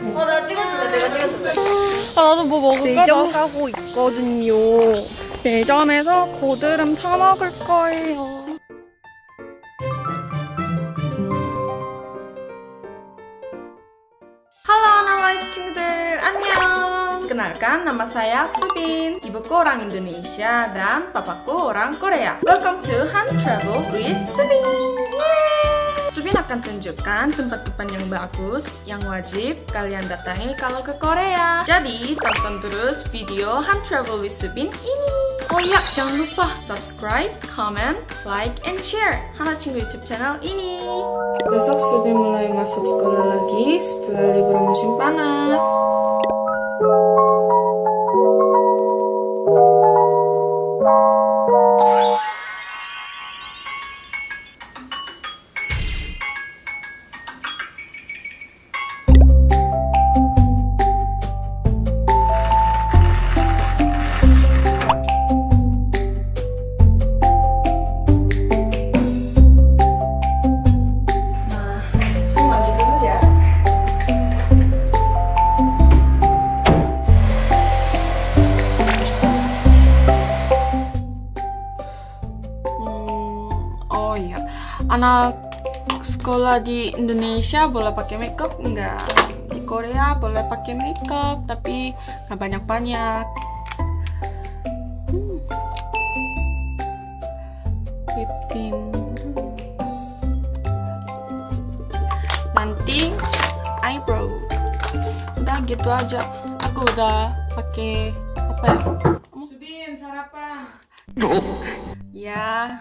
나 찍어줄래. 내가 찍어줄래. 아, 나도 뭐 먹을까? 매점 가고 있거든요. 매점에서 고드름 사 먹을 거예요. 친구들 안녕. Kenalkan, nama saya Subin. Ibuku orang Indonesia dan papaku orang Korea. Welcome to Han Travel with Subin. Subin akan tunjukkan tempat-tempat yang bagus, yang wajib kalian datangi kalau ke Korea. Jadi tonton terus video Han Travel with Subin ini. Oh iya, jangan lupa subscribe, comment, like, and share Hana Chingu YouTube channel ini. Besok Subin mulai masuk sekolah lagi setelah libur musim panas. Anak sekolah di Indonesia boleh pakai makeup enggak? Di Korea boleh pakai makeup tapi nggak banyak-banyak. Lip tint. Nanti eyebrow. Udah gitu aja. Aku udah pakai apa ya? Subin sarapan. Ya.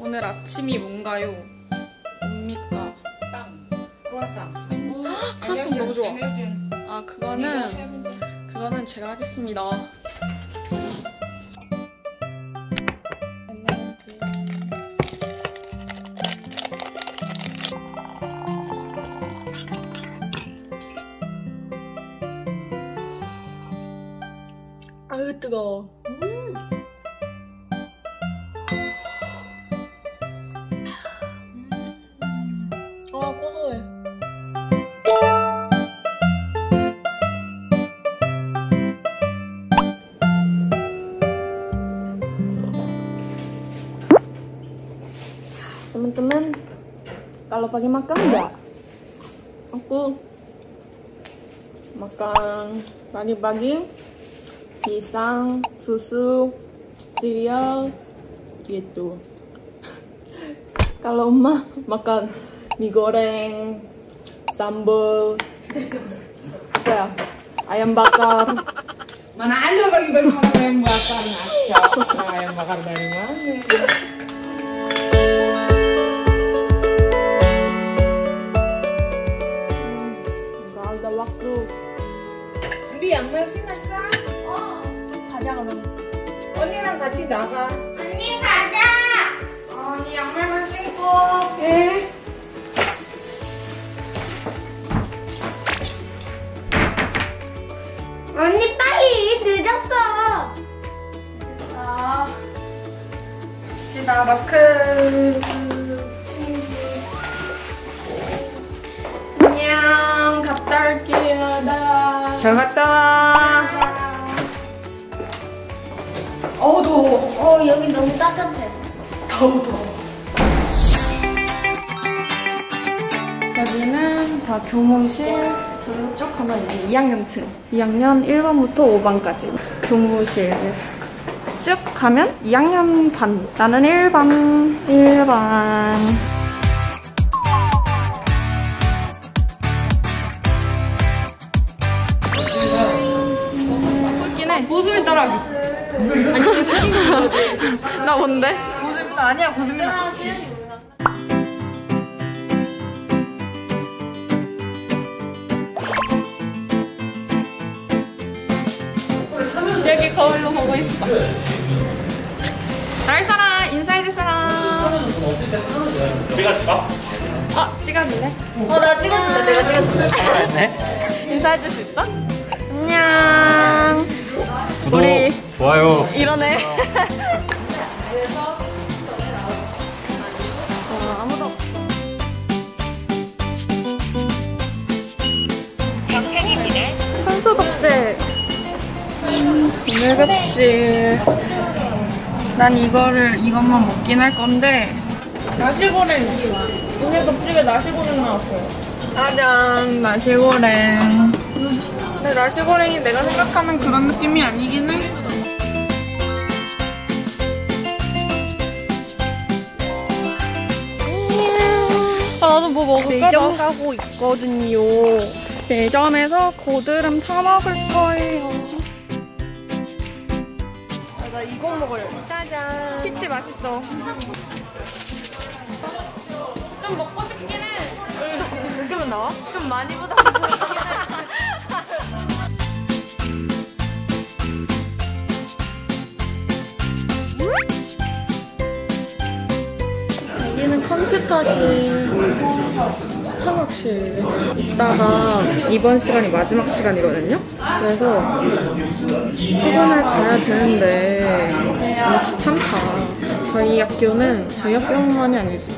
오늘 아침이 뭔가요? 뭡니까? 빵, 크루아상. 크루아상 너무 좋아. 아, 그거는 제가 하겠습니다. 아유, 뜨거워. Teman-teman, kalau pagi makan enggak? Aku makan pagi-pagi pisang, susu, cereal gitu. Kalau emak makan mie goreng, sambal, ya, ayam bakar. Mana ada pagi-pagi makan ayam bakar? Nah, ayam bakar dari mana? 우리 양말신 났어? 어. 가자 그럼. 언니랑 같이 나가. 언니 가자. 어, 네 양말만 신고. 응. 언니 빨리 늦었어. 늦었어. 갑시다 마스크. 안녕. 갔다 올게요. 잘 갔다 와. 어우 더워. 어, 여기 너무 따뜻해. 더워. 여기는 다 교무실. 저로 쭉 가면 2학년층. 2학년 1반부터 5반까지. 교무실 쭉 가면 2학년 반. 나는 1반. 고수민 따라하기. 아니, 고수민 거지. 나 뭔데? 고수민 아니야, 고수민. 여기 거울로 보고 있어. 날 사람, 인사해줄 사람. 찍어줄까? 어, 찍어줄래? 어, 나 찍어줄래. 내가 찍어줄래. 인사해줄 수 있어? 안녕. 우리 좋아요. 이러네. 아무도 없어. 오늘같이 난 이것만 먹긴 할 건데 나시고랭. 오늘 덮치게 나시고랭 나왔어요. 짜잔, 나시고랭. 근데 나시고랭이 내가 생각하는 그런 느낌이 아니긴 해. 아, 나도 뭐 먹을까? 매점 가고 있거든요. 매점에서 고드름 사 먹을 거예요. 나 이거 먹을래. 짜잔. 피치 맛있죠? 좀 먹고 싶긴 해. 느낌은 나와? 좀 많이 보다 싶긴 해. 여기는 컴퓨터실. 시청학실. 이따가 이번 시간이 마지막 시간이거든요? 그래서 학원을 가야 되는데 너무 귀찮다. 저희 학교는, 저희 학교만이 아니지,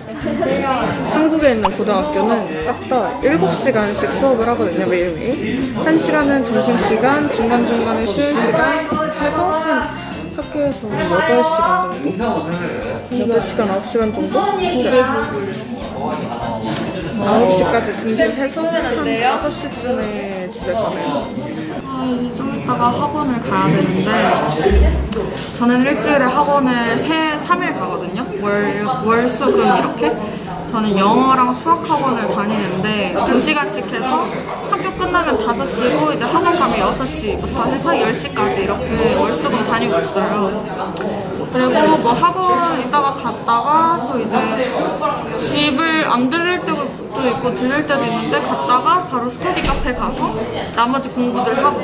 한국에 있는 고등학교는 싹 다 7시간씩 수업을 하거든요. 매일매일 1시간은 점심시간, 중간중간에 쉬는 시간 해서 한 학교에서 8시간 정도? 8시간, 9시간 정도? 9시까지 등교해서 한 5시쯤에 집에 가네요. 아, 이제 좀 이따가 학원을 가야 되는데, 저는 일주일에 학원을 3일 가거든요. 월, 수, 금 이렇게. 저는 영어랑 수학 학원을 다니는데 2시간씩 해서 학교 끝나면 5시고 이제 학원 가면 6시부터 해서 10시까지 이렇게 월, 수, 금 다니고 있어요. 그리고 뭐 학원 이따가 갔다가 또 이제 집을 안 들릴 때도 있고 들릴 때도 있는데, 갔다가 바로 스터디 카페 가서 나머지 공부들 하고,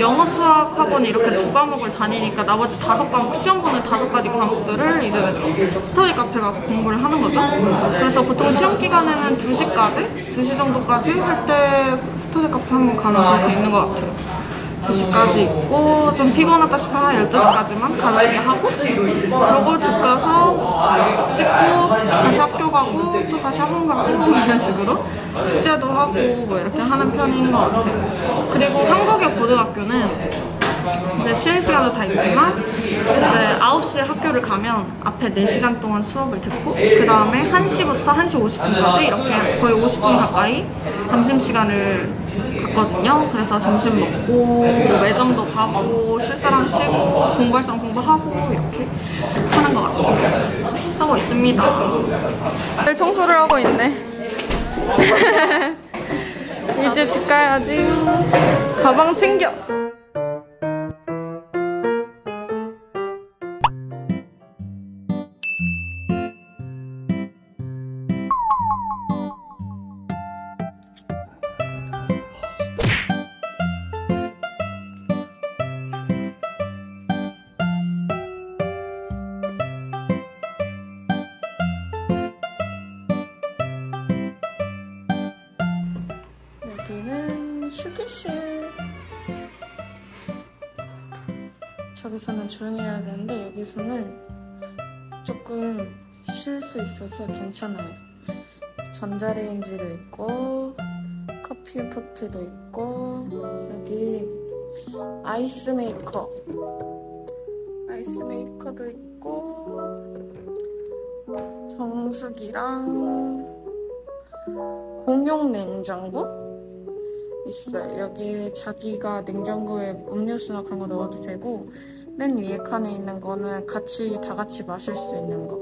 영어 수학 학원 이렇게 2과목을 다니니까 나머지 5과목, 시험 보는 5가지 과목들을 이제 스터디 카페 가서 공부를 하는 거죠. 그래서 보통 시험 기간에는 2시까지? 2시 정도까지 할 때 스터디 카페 한번 가면 그렇게 있는 것 같아요. 2시까지 있고, 좀 피곤하다 싶으면 한 12시까지만 가볍게 하고, 그러고 집 가서 씻고 다시 학교 가고 또 다시 학원 가고 이런 식으로 숙제도 하고 뭐 이렇게 하는 편인 것 같아요. 그리고 한국의 고등학교는 이제 쉬는 시간도 다 있지만, 이제 9시에 학교를 가면 앞에 4시간 동안 수업을 듣고, 그 다음에 1시부터 1시 50분까지 이렇게 거의 50분 가까이 점심시간을 갔거든요. 그래서 점심 먹고 매점도 가고 쉴 사람 쉬고 공부할 사람 공부하고 이렇게 하는 것 같아요. 하고 있습니다. 청소를 하고 있네. 이제 집 가야지. 가방 챙겨. 저기서는 조용히 해야 되는데 여기서는 조금 쉴 수 있어서 괜찮아요. 전자레인지도 있고 커피포트도 있고, 여기 아이스메이커도 있고, 정수기랑 공용 냉장고 있어요. 여기 자기가 냉장고에 음료수나 그런 거 넣어도 되고, 맨 위에 칸에 있는 거는 다 같이 마실 수 있는 거.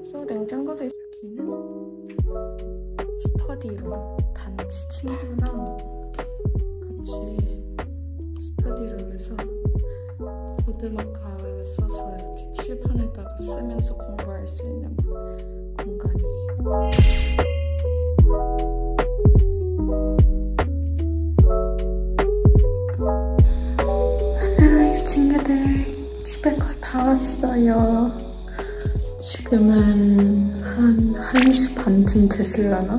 그래서 냉장고도 있어요. 여기는 스터디룸. 단체 친구랑 같이 스터디룸에서 보드막 써서 이렇게 칠판에다가 쓰면서 공부할 수 있는 공간이에요. 친구들, 집에 거의 다 왔어요. 지금은 한 1시 반쯤 됐을라나?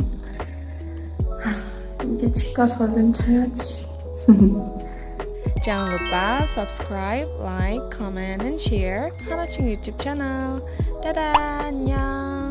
아, 이제 집 가서 얼른 자야지. Jangan lupa subscribe, like, comment, and share 하나 친구 유튜브 채널. 따단 안녕.